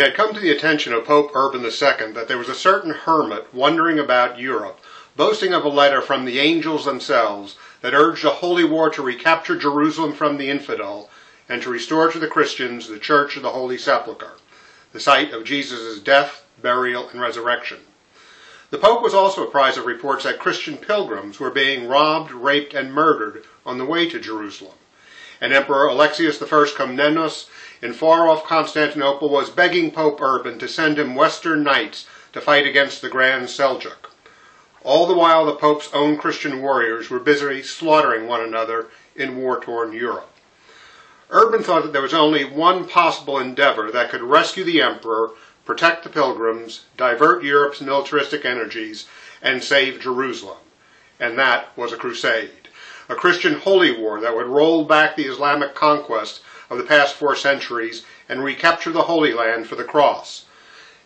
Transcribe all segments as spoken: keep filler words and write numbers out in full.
It had come to the attention of Pope Urban the Second that there was a certain hermit wandering about Europe, boasting of a letter from the angels themselves that urged a holy war to recapture Jerusalem from the infidel and to restore to the Christians the Church of the Holy Sepulchre, the site of Jesus' death, burial, and resurrection. The Pope was also apprised of reports that Christian pilgrims were being robbed, raped, and murdered on the way to Jerusalem. And Emperor Alexius I Comnenus in far-off Constantinople was begging Pope Urban to send him Western knights to fight against the Grand Seljuk. All the while the Pope's own Christian warriors were busily slaughtering one another in war-torn Europe. Urban thought that there was only one possible endeavor that could rescue the Emperor, protect the pilgrims, divert Europe's militaristic energies, and save Jerusalem. And that was a crusade, a Christian holy war that would roll back the Islamic conquest of the past four centuries and recapture the Holy Land for the cross.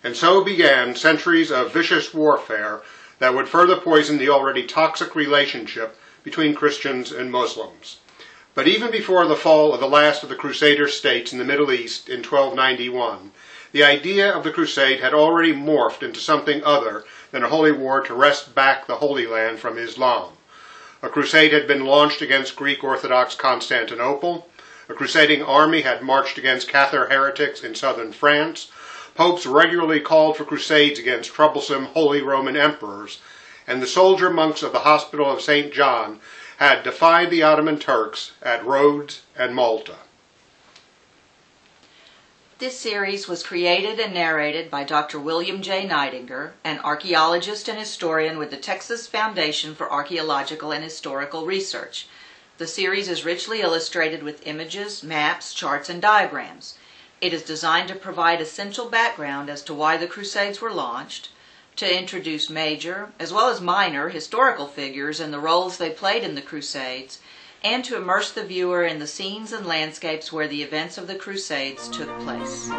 And so began centuries of vicious warfare that would further poison the already toxic relationship between Christians and Muslims. But even before the fall of the last of the Crusader states in the Middle East in twelve ninety-one, the idea of the crusade had already morphed into something other than a holy war to wrest back the Holy Land from Islam. A crusade had been launched against Greek Orthodox Constantinople. A crusading army had marched against Cathar heretics in southern France. Popes regularly called for crusades against troublesome Holy Roman emperors. And the soldier monks of the Hospital of Saint John had defied the Ottoman Turks at Rhodes and Malta. This series was created and narrated by Doctor William J. Neidinger, an archaeologist and historian with the Texas Foundation for Archaeological and Historical Research. The series is richly illustrated with images, maps, charts, and diagrams. It is designed to provide essential background as to why the Crusades were launched, to introduce major, as well as minor, historical figures and the roles they played in the Crusades, and to immerse the viewer in the scenes and landscapes where the events of the Crusades took place.